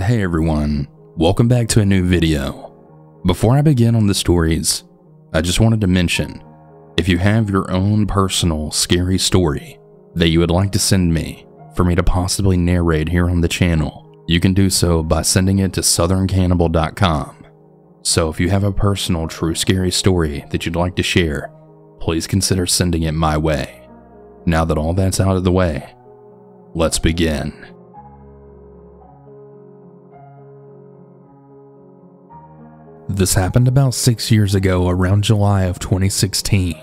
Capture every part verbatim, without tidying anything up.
Hey everyone, welcome back to a new video. Before I begin on the stories, I just wanted to mention, if you have your own personal scary story that you would like to send me for me to possibly narrate here on the channel, you can do so by sending it to southern cannibal dot com. So if you have a personal true scary story that you'd like to share, please consider sending it my way. Now that all that's out of the way, let's begin. This happened about six years ago around July of twenty sixteen.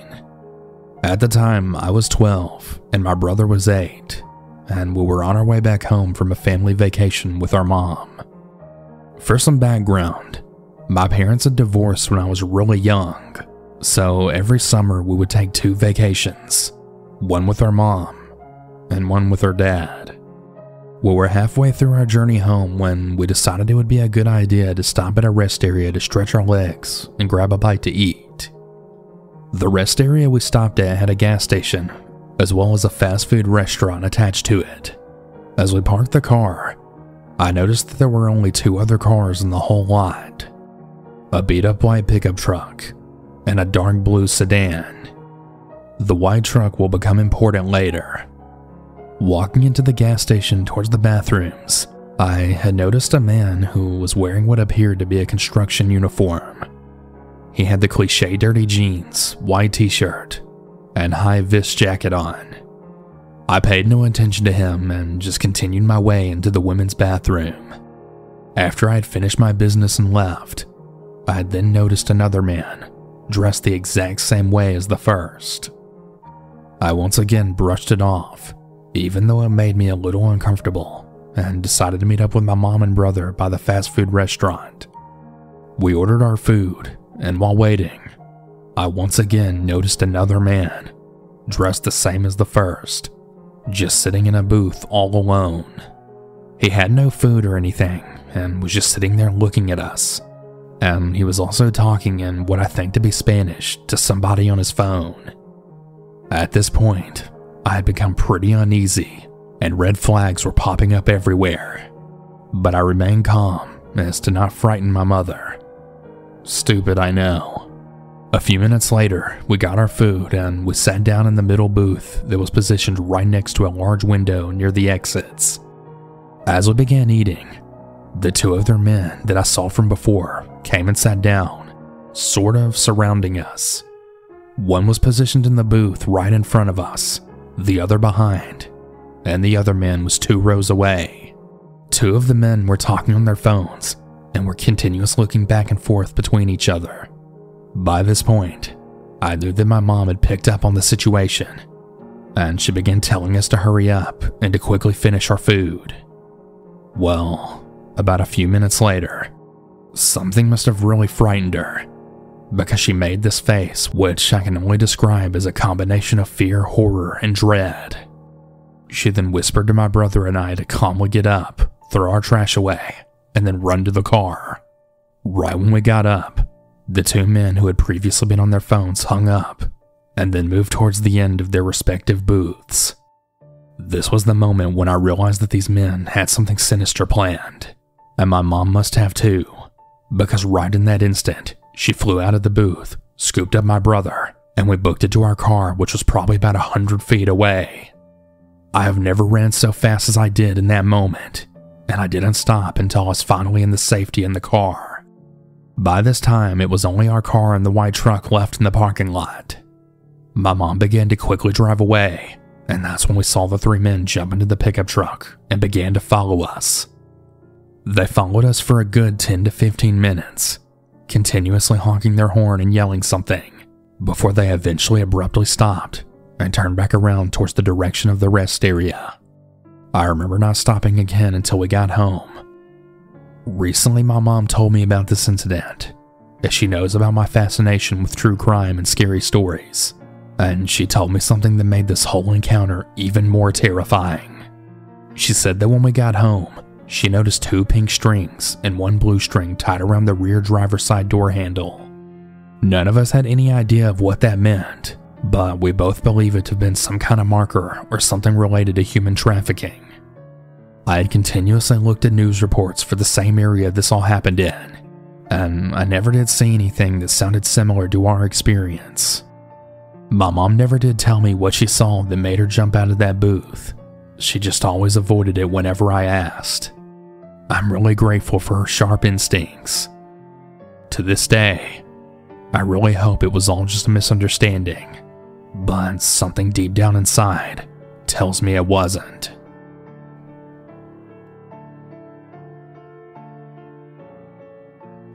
At the time, I was twelve and my brother was eight, and we were on our way back home from a family vacation with our mom. For some background, my parents had divorced when I was really young, so every summer we would take two vacations, one with our mom and one with our dad. We were halfway through our journey home when we decided it would be a good idea to stop at a rest area to stretch our legs and grab a bite to eat. The rest area we stopped at had a gas station, as well as a fast food restaurant attached to it. As we parked the car, I noticed that there were only two other cars in the whole lot, a beat-up white pickup truck and a dark blue sedan. The white truck will become important later. Walking into the gas station towards the bathrooms, I had noticed a man who was wearing what appeared to be a construction uniform. He had the cliche dirty jeans, white t-shirt, and high-vis jacket on. I paid no attention to him and just continued my way into the women's bathroom. After I had finished my business and left, I had then noticed another man, dressed the exact same way as the first. I once again brushed it off, even though it made me a little uncomfortable, and decided to meet up with my mom and brother by the fast food restaurant. We ordered our food, and while waiting, I once again noticed another man, dressed the same as the first, just sitting in a booth all alone. He had no food or anything, and was just sitting there looking at us, and he was also talking in what I think to be Spanish to somebody on his phone. At this point, I had become pretty uneasy, and red flags were popping up everywhere, but I remained calm as to not frighten my mother. Stupid, I know. A few minutes later, we got our food and we sat down in the middle booth that was positioned right next to a large window near the exits. As we began eating, the two other men that I saw from before came and sat down, sort of surrounding us. One was positioned in the booth right in front of us, the other behind, and the other man was two rows away. Two of the men were talking on their phones and were continuous looking back and forth between each other. By this point, I knew that my mom had picked up on the situation, and she began telling us to hurry up and to quickly finish our food. Well, about a few minutes later, something must have really frightened her, because she made this face, which I can only describe as a combination of fear, horror, and dread. She then whispered to my brother and I to calmly get up, throw our trash away, and then run to the car. Right when we got up, the two men who had previously been on their phones hung up, and then moved towards the end of their respective booths. This was the moment when I realized that these men had something sinister planned, and my mom must have too, because right in that instant, she flew out of the booth, scooped up my brother, and we booked it to our car, which was probably about a hundred feet away. I have never ran so fast as I did in that moment, and I didn't stop until I was finally in the safety in the car. By this time, it was only our car and the white truck left in the parking lot. My mom began to quickly drive away, and that's when we saw the three men jump into the pickup truck and began to follow us. They followed us for a good ten to fifteen minutes, continuously honking their horn and yelling something, before they eventually abruptly stopped and turned back around towards the direction of the rest area. I remember not stopping again until we got home. Recently, my mom told me about this incident, as she knows about my fascination with true crime and scary stories, and she told me something that made this whole encounter even more terrifying. She said that when we got home, she noticed two pink strings and one blue string tied around the rear driver's side door handle. None of us had any idea of what that meant, but we both believe it to have been some kind of marker or something related to human trafficking. I had continuously looked at news reports for the same area this all happened in, and I never did see anything that sounded similar to our experience. My mom never did tell me what she saw that made her jump out of that booth. She just always avoided it whenever I asked. I'm really grateful for her sharp instincts. To this day, I really hope it was all just a misunderstanding, but something deep down inside tells me it wasn't.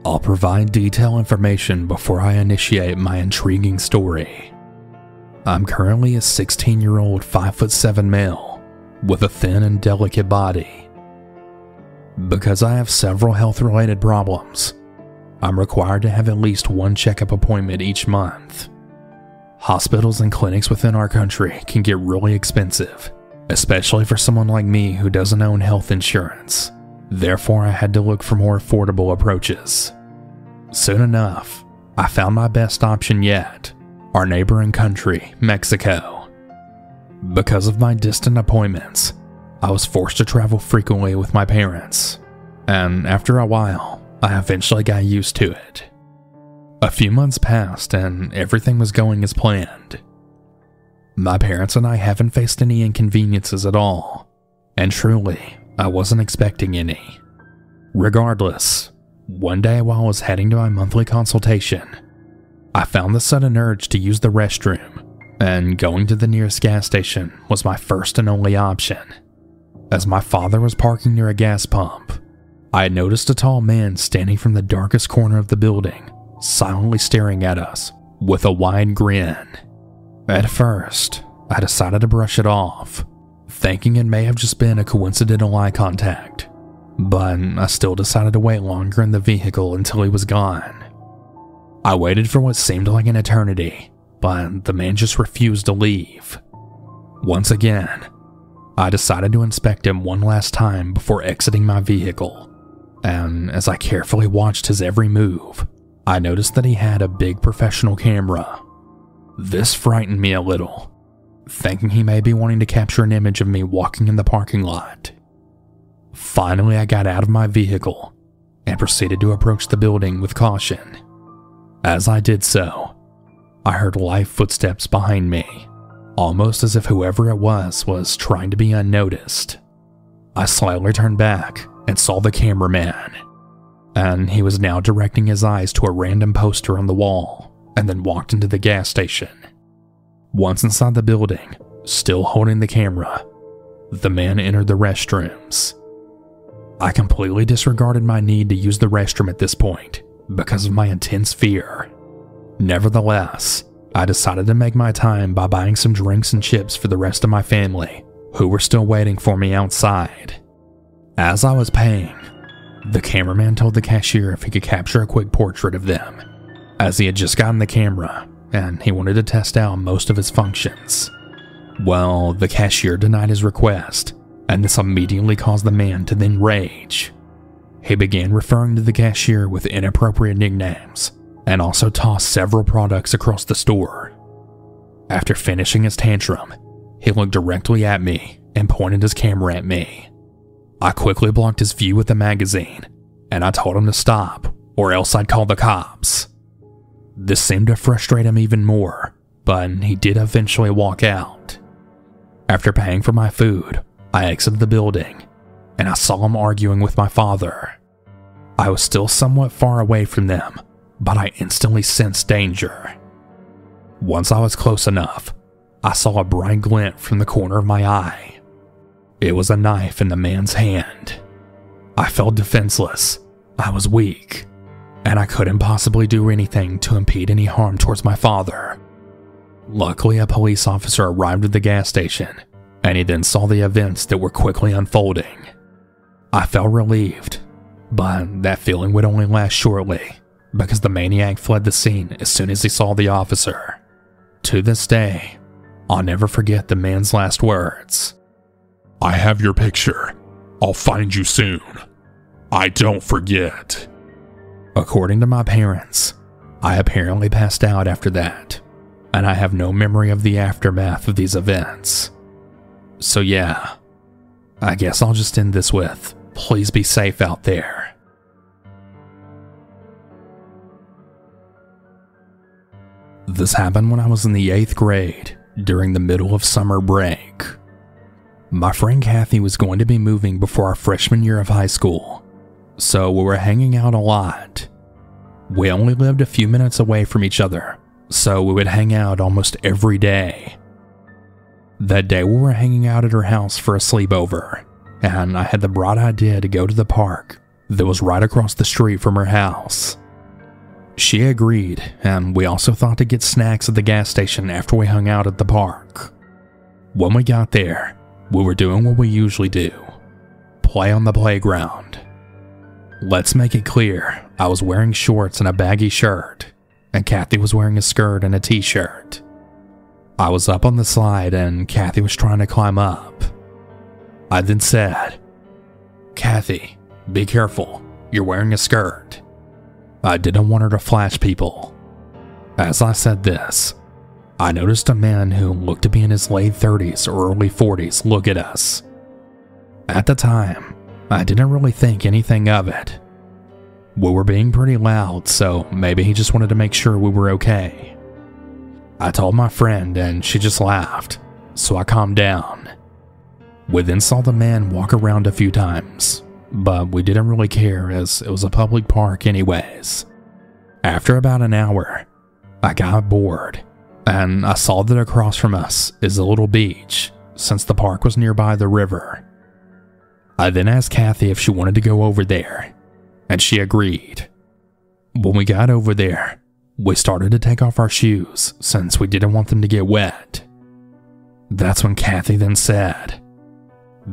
I'll provide detailed information before I initiate my intriguing story. I'm currently a sixteen-year-old five foot seven male with a thin and delicate body. Because I have several health-related problems, I'm required to have at least one checkup appointment each month. Hospitals and clinics within our country can get really expensive, especially for someone like me who doesn't own health insurance. Therefore, I had to look for more affordable approaches. Soon enough, I found my best option yet, our neighboring country, Mexico. Because of my distant appointments, I was forced to travel frequently with my parents, and after a while, I eventually got used to it. A few months passed and everything was going as planned. My parents and I haven't faced any inconveniences at all, and truly, I wasn't expecting any. Regardless, one day while I was heading to my monthly consultation, I found the sudden urge to use the restroom, and going to the nearest gas station was my first and only option. As my father was parking near a gas pump, I noticed a tall man standing from the darkest corner of the building, silently staring at us with a wide grin. At first, I decided to brush it off, thinking it may have just been a coincidental eye contact, but I still decided to wait longer in the vehicle until he was gone. I waited for what seemed like an eternity, but the man just refused to leave. Once again, I decided to inspect him one last time before exiting my vehicle, and as I carefully watched his every move, I noticed that he had a big professional camera. This frightened me a little, thinking he may be wanting to capture an image of me walking in the parking lot. Finally, I got out of my vehicle and proceeded to approach the building with caution. As I did so, I heard light footsteps behind me, almost as if whoever it was was trying to be unnoticed. I slightly turned back and saw the cameraman, and he was now directing his eyes to a random poster on the wall and then walked into the gas station. Once inside the building, still holding the camera, the man entered the restrooms. I completely disregarded my need to use the restroom at this point because of my intense fear. Nevertheless, I decided to make my time by buying some drinks and chips for the rest of my family, who were still waiting for me outside. As I was paying, the cameraman told the cashier if he could capture a quick portrait of them, as he had just gotten the camera and he wanted to test out most of his functions. Well, the cashier denied his request, and this immediately caused the man to then rage. He began referring to the cashier with inappropriate nicknames, and also tossed several products across the store. After finishing his tantrum, he looked directly at me and pointed his camera at me. I quickly blocked his view with a magazine, and I told him to stop, or else I'd call the cops. This seemed to frustrate him even more, but he did eventually walk out. After paying for my food, I exited the building, and I saw him arguing with my father. I was still somewhat far away from them, but I instantly sensed danger. Once I was close enough, I saw a bright glint from the corner of my eye. It was a knife in the man's hand. I felt defenseless. I was weak, and I couldn't possibly do anything to impede any harm towards my father. Luckily, a police officer arrived at the gas station, and he then saw the events that were quickly unfolding. I felt relieved, but that feeling would only last shortly, because the maniac fled the scene as soon as he saw the officer. To this day, I'll never forget the man's last words. "I have your picture. I'll find you soon. I don't forget." According to my parents, I apparently passed out after that, and I have no memory of the aftermath of these events. So yeah, I guess I'll just end this with, please be safe out there. This happened when I was in the eighth grade, during the middle of summer break. My friend Kathy was going to be moving before our freshman year of high school, so we were hanging out a lot. We only lived a few minutes away from each other, so we would hang out almost every day. That day we were hanging out at her house for a sleepover, and I had the bright idea to go to the park that was right across the street from her house. She agreed, and we also thought to get snacks at the gas station after we hung out at the park. When we got there, we were doing what we usually do, play on the playground. Let's make it clear, I was wearing shorts and a baggy shirt, and Kathy was wearing a skirt and a t-shirt. I was up on the slide and Kathy was trying to climb up. I then said, "Kathy, be careful, you're wearing a skirt." I didn't want her to flash people. As I said this, I noticed a man who looked to be in his late thirties or early forties look at us. At the time, I didn't really think anything of it. We were being pretty loud, so maybe he just wanted to make sure we were okay. I told my friend and she just laughed, so I calmed down. We then saw the man walk around a few times, but we didn't really care as it was a public park anyways. After about an hour, I got bored, and I saw that across from us is a little beach, since the park was nearby the river. I then asked Kathy if she wanted to go over there, and she agreed. When we got over there, we started to take off our shoes since we didn't want them to get wet. That's when Kathy then said,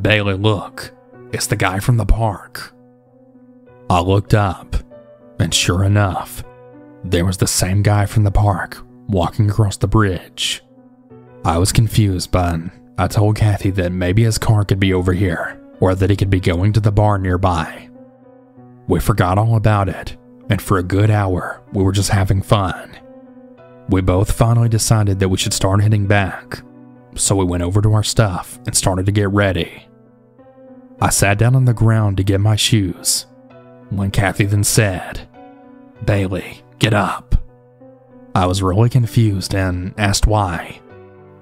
"Bailey, look, it's the guy from the park." I looked up, and sure enough, there was the same guy from the park walking across the bridge. I was confused, but I told Kathy that maybe his car could be over here, or that he could be going to the bar nearby. We forgot all about it, and for a good hour, we were just having fun. We both finally decided that we should start heading back, so we went over to our stuff and started to get ready. I sat down on the ground to get my shoes, when Kathy then said, "Bailey, get up." I was really confused and asked why,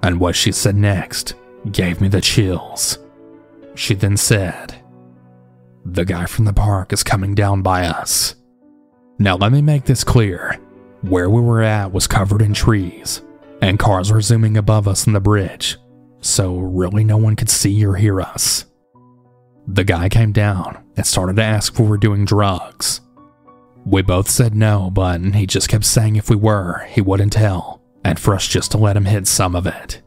and what she said next gave me the chills. She then said, "The guy from the park is coming down by us." Now let me make this clear, where we were at was covered in trees, and cars were zooming above us on the bridge, so really no one could see or hear us. The guy came down and started to ask if we were doing drugs. We both said no, but he just kept saying if we were, he wouldn't tell, and for us just to let him hit some of it.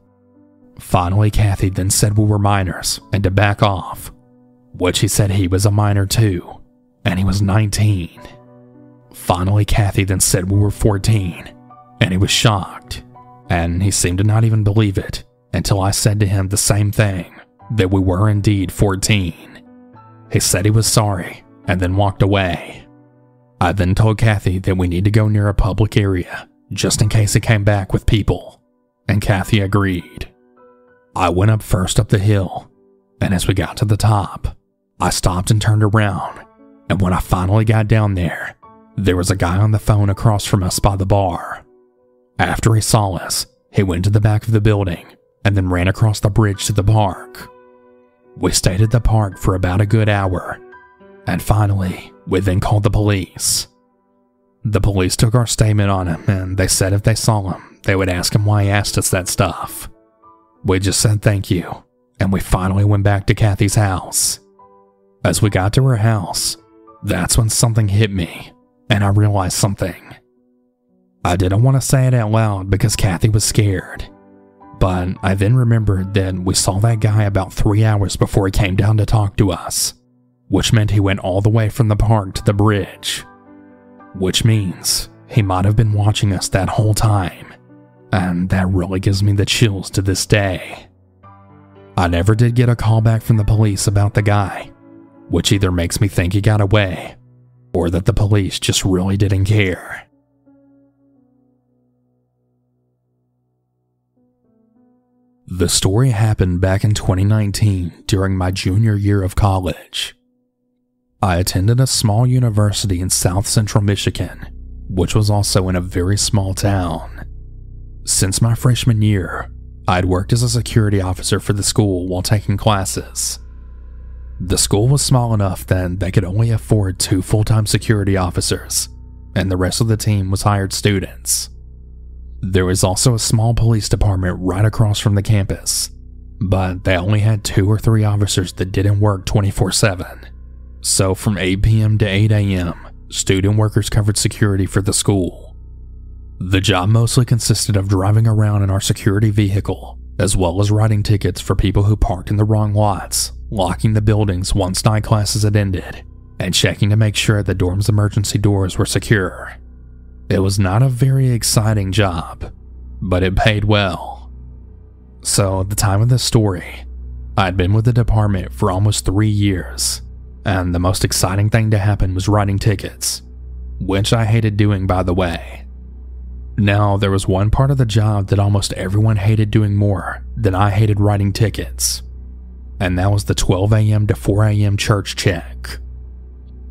Finally, Kathy then said we were minors and to back off, which he said he was a minor too, and he was nineteen. Finally, Kathy then said we were fourteen, and he was shocked, and he seemed to not even believe it until I said to him the same thing, that we were indeed fourteen. He said he was sorry and then walked away. I then told Kathy that we need to go near a public area just in case he came back with people, and Kathy agreed. I went up first up the hill, and as we got to the top, I stopped and turned around, and when I finally got down there, there was a guy on the phone across from us by the bar. After he saw us, he went to the back of the building and then ran across the bridge to the park. We stayed at the park for about a good hour, and finally, we then called the police. The police took our statement on him, and they said if they saw him, they would ask him why he asked us that stuff. We just said thank you, and we finally went back to Kathy's house. As we got to her house, that's when something hit me, and I realized something. I didn't want to say it out loud because Kathy was scared, but I then remembered that we saw that guy about three hours before he came down to talk to us, which meant he went all the way from the park to the bridge, which means he might have been watching us that whole time, and that really gives me the chills to this day. I never did get a call back from the police about the guy, which either makes me think he got away, or that the police just really didn't care. The story happened back in twenty nineteen during my junior year of college. I attended a small university in South Central Michigan, which was also in a very small town. Since my freshman year, I had worked as a security officer for the school while taking classes. The school was small enough that they could only afford two full-time security officers, and the rest of the team was hired students. There was also a small police department right across from the campus, but they only had two or three officers that didn't work twenty-four seven. So from eight p m to eight a m, student workers covered security for the school. The job mostly consisted of driving around in our security vehicle, as well as writing tickets for people who parked in the wrong lots, locking the buildings once night classes had ended, and checking to make sure the dorm's emergency doors were secure. It was not a very exciting job, but it paid well. So at the time of this story, I had been with the department for almost three years. And the most exciting thing to happen was writing tickets, which I hated doing, by the way. Now, there was one part of the job that almost everyone hated doing more than I hated writing tickets, and that was the twelve a m to four a m church check.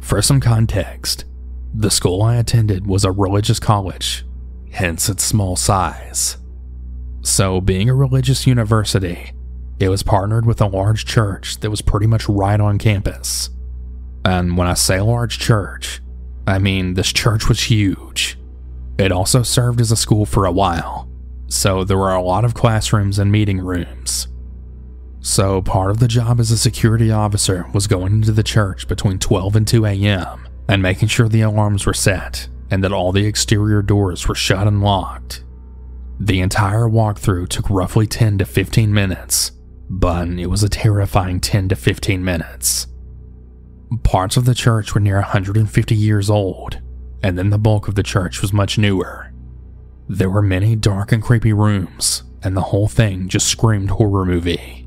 For some context, the school I attended was a religious college, hence its small size. So, being a religious university, it was partnered with a large church that was pretty much right on campus. And when I say large church, I mean this church was huge. It also served as a school for a while, so there were a lot of classrooms and meeting rooms. So part of the job as a security officer was going into the church between twelve and two a m and making sure the alarms were set and that all the exterior doors were shut and locked. The entire walkthrough took roughly ten to fifteen minutes, but it was a terrifying ten to fifteen minutes. Parts of the church were near one hundred fifty years old, and then the bulk of the church was much newer. There were many dark and creepy rooms, and the whole thing just screamed horror movie.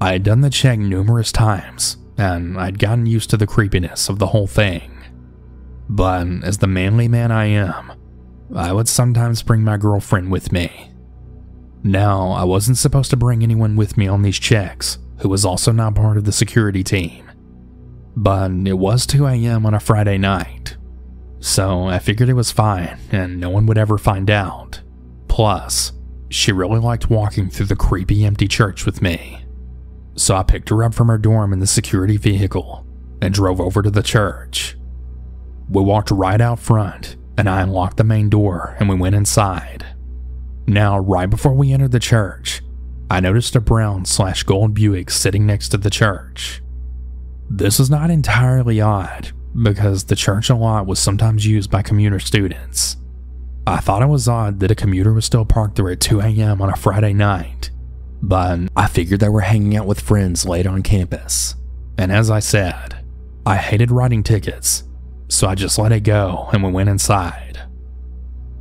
I had done the check numerous times, and I'd gotten used to the creepiness of the whole thing. But as the manly man I am, I would sometimes bring my girlfriend with me. Now, I wasn't supposed to bring anyone with me on these checks who was also not part of the security team. But it was two a m on a Friday night, so I figured it was fine and no one would ever find out. Plus, she really liked walking through the creepy empty church with me. So I picked her up from her dorm in the security vehicle and drove over to the church. We walked right out front and I unlocked the main door and we went inside. Now, right before we entered the church, I noticed a brown slash gold Buick sitting next to the church. This was not entirely odd, because the church lot was sometimes used by commuter students. I thought it was odd that a commuter was still parked there at two a m on a Friday night, but I figured they were hanging out with friends late on campus. And as I said, I hated writing tickets, so I just let it go and we went inside.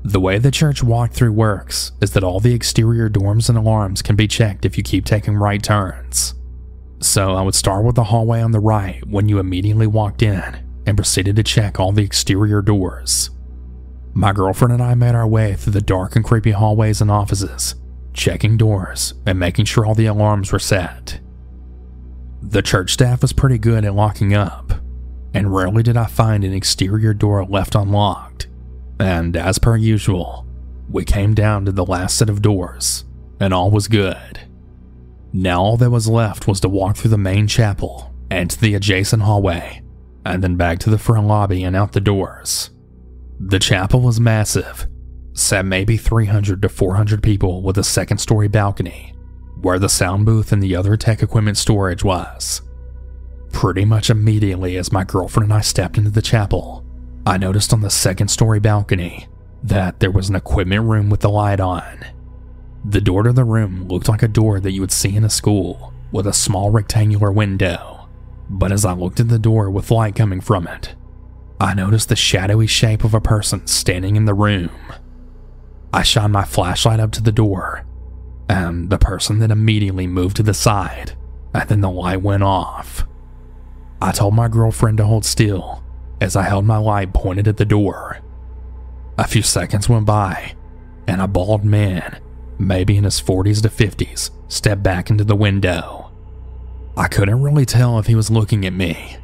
The way the church walkthrough works is that all the exterior dorms and alarms can be checked if you keep taking right turns. So I would start with the hallway on the right when you immediately walked in and proceeded to check all the exterior doors. My girlfriend and I made our way through the dark and creepy hallways and offices, checking doors and making sure all the alarms were set. The church staff was pretty good at locking up, and rarely did I find an exterior door left unlocked. And as per usual, we came down to the last set of doors, and all was good. Now all that was left was to walk through the main chapel and to the adjacent hallway, and then back to the front lobby and out the doors. The chapel was massive, sat maybe three hundred to four hundred people with a second story balcony, where the sound booth and the other tech equipment storage was. Pretty much immediately as my girlfriend and I stepped into the chapel, I noticed on the second story balcony that there was an equipment room with the light on. The door to the room looked like a door that you would see in a school with a small rectangular window, but as I looked at the door with light coming from it, I noticed the shadowy shape of a person standing in the room. I shined my flashlight up to the door, and the person then immediately moved to the side, and then the light went off. I told my girlfriend to hold still as I held my light pointed at the door. A few seconds went by, and a bald man, maybe in his forties to fifties, stepped back into the window. I couldn't really tell if he was looking at me,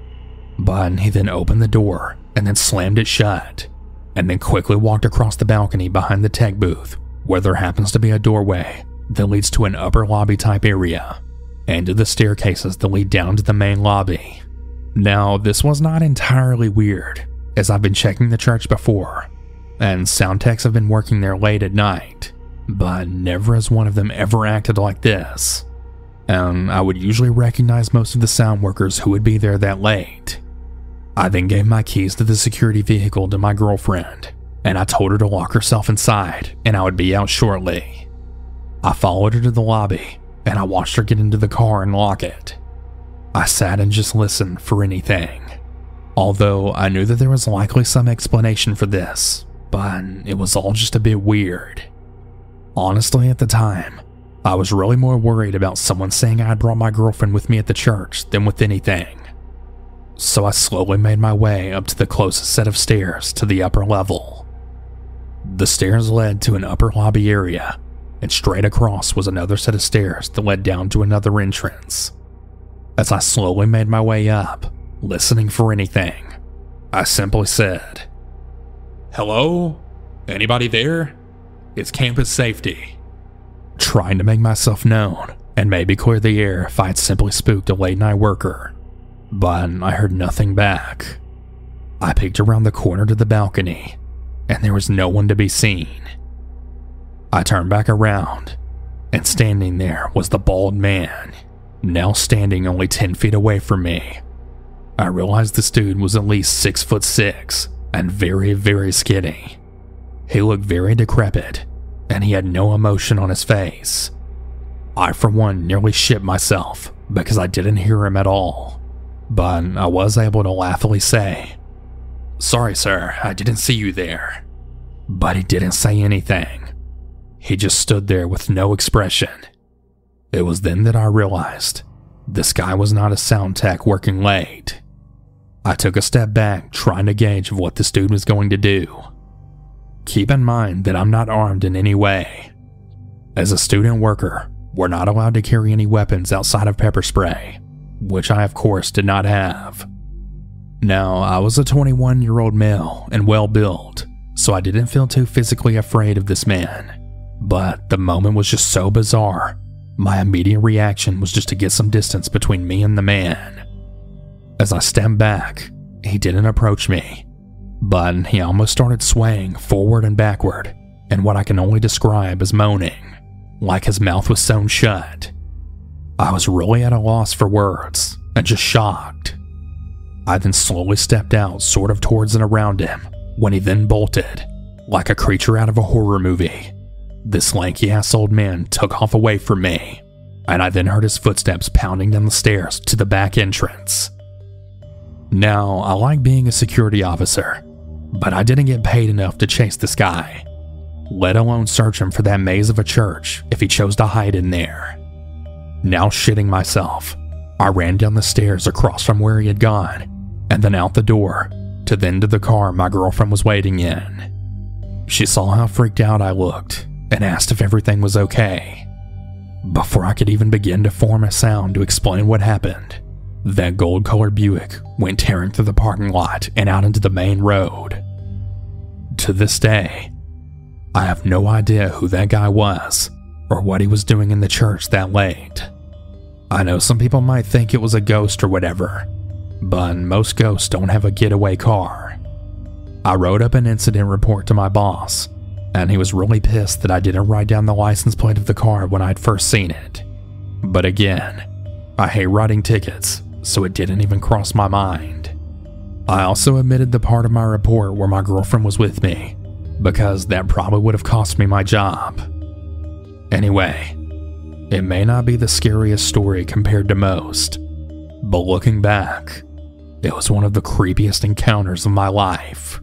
but he then opened the door and then slammed it shut, and then quickly walked across the balcony behind the tech booth, where there happens to be a doorway that leads to an upper lobby type area, and to the staircases that lead down to the main lobby. Now, this was not entirely weird, as I've been checking the church before, and sound techs have been working there late at night, but never has one of them ever acted like this, and I would usually recognize most of the sound workers who would be there that late. I then gave my keys to the security vehicle to my girlfriend, and I told her to lock herself inside and I would be out shortly. I followed her to the lobby, and I watched her get into the car and lock it. I sat and just listened for anything, although I knew that there was likely some explanation for this, but it was all just a bit weird. Honestly, at the time, I was really more worried about someone saying I had brought my girlfriend with me at the church than with anything. So I slowly made my way up to the closest set of stairs to the upper level. The stairs led to an upper lobby area, and straight across was another set of stairs that led down to another entrance. As I slowly made my way up, listening for anything, I simply said, "Hello? Anybody there? It's campus safety." Trying to make myself known and maybe clear the air if I had simply spooked a late night worker, but I heard nothing back. I peeked around the corner to the balcony, and there was no one to be seen. I turned back around, and standing there was the bald man, now standing only ten feet away from me. I realized this dude was at least six foot six and very, very skinny. He looked very decrepit, and he had no emotion on his face. I, for one, nearly shit myself because I didn't hear him at all, but I was able to laughingly say, "Sorry, sir, I didn't see you there." But he didn't say anything. He just stood there with no expression. It was then that I realized this guy was not a sound tech working late. I took a step back, trying to gauge of what this dude was going to do. Keep in mind that I'm not armed in any way. As a student worker, we're not allowed to carry any weapons outside of pepper spray, which I of course did not have. Now, I was a twenty-one-year-old male and well-built, so I didn't feel too physically afraid of this man, but the moment was just so bizarre, my immediate reaction was just to get some distance between me and the man. As I stepped back, he didn't approach me, but he almost started swaying forward and backward in what I can only describe as moaning, like his mouth was sewn shut. I was really at a loss for words and just shocked. I then slowly stepped out sort of towards and around him when he then bolted, like a creature out of a horror movie. This lanky ass old man took off away from me, and I then heard his footsteps pounding down the stairs to the back entrance. Now, I like being a security officer, but I didn't get paid enough to chase this guy, let alone search him for that maze of a church if he chose to hide in there. Now shitting myself, I ran down the stairs across from where he had gone, and then out the door, to then to the car my girlfriend was waiting in. She saw how freaked out I looked, and asked if everything was okay. Before I could even begin to form a sound to explain what happened, that gold-colored Buick went tearing through the parking lot and out into the main road. To this day, I have no idea who that guy was, or what he was doing in the church that late. I know some people might think it was a ghost or whatever, but most ghosts don't have a getaway car. I wrote up an incident report to my boss, and he was really pissed that I didn't write down the license plate of the car when I'd first seen it. But again, I hate writing tickets, so it didn't even cross my mind. I also omitted the part of my report where my girlfriend was with me, because that probably would have cost me my job. Anyway, it may not be the scariest story compared to most, but looking back, it was one of the creepiest encounters of my life.